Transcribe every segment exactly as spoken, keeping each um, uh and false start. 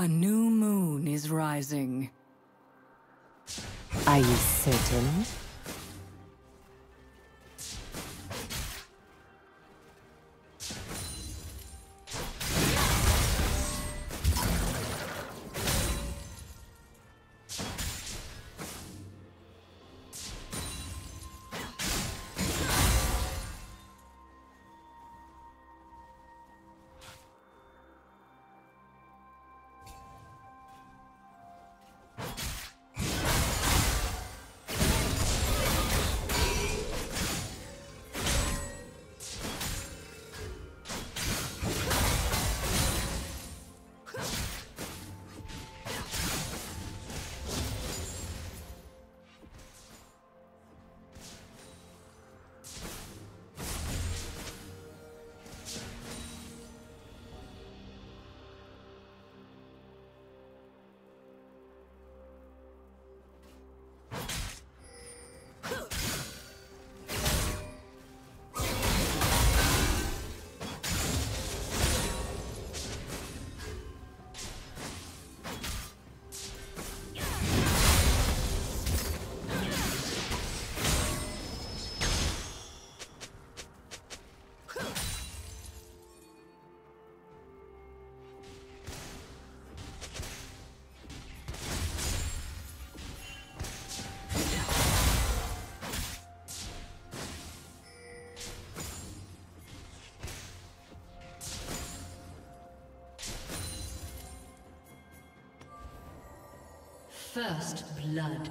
A new moon is rising. Are you certain? First blood.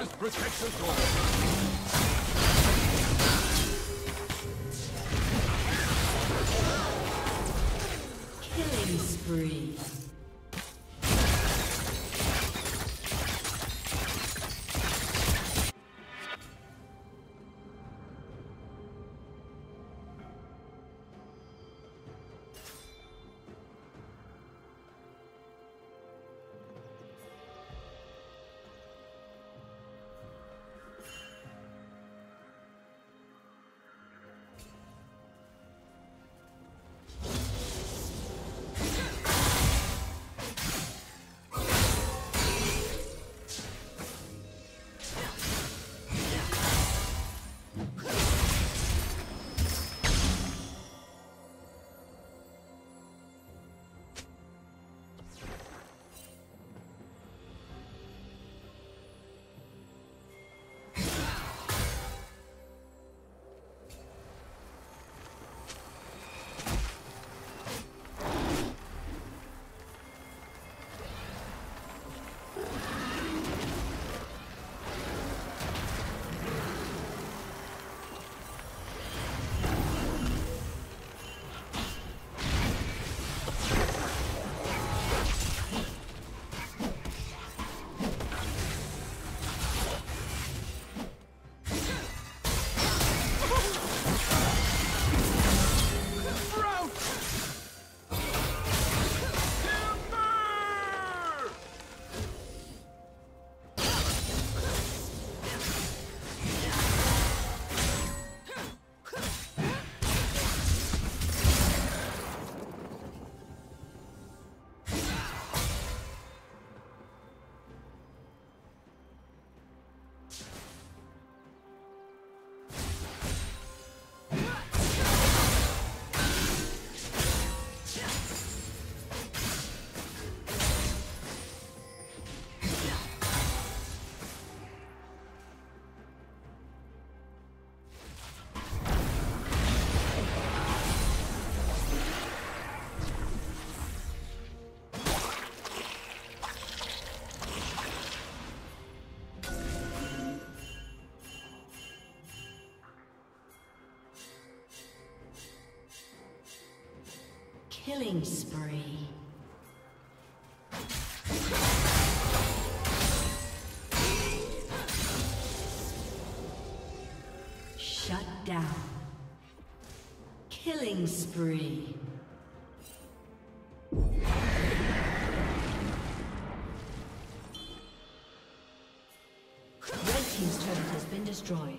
Forest Protection Corps. Killing spree. Killing spree. Shut down. Killing spree. Red team's turret has been destroyed.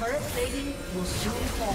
Turret plating will soon fall.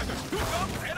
I just took up and